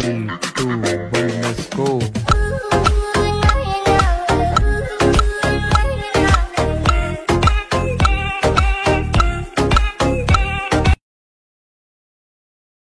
3, 2, 1, let's go.